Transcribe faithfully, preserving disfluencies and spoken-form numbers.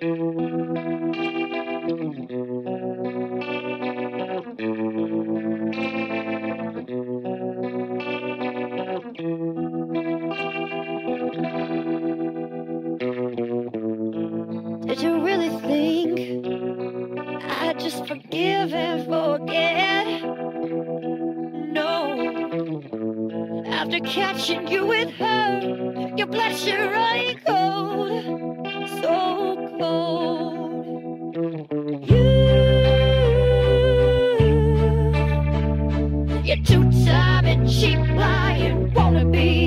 Did you really think I'd just forgive and forget? No, after catching you with her, your blood's running cold, so cold. You, you're two-time and cheap lying wannabe.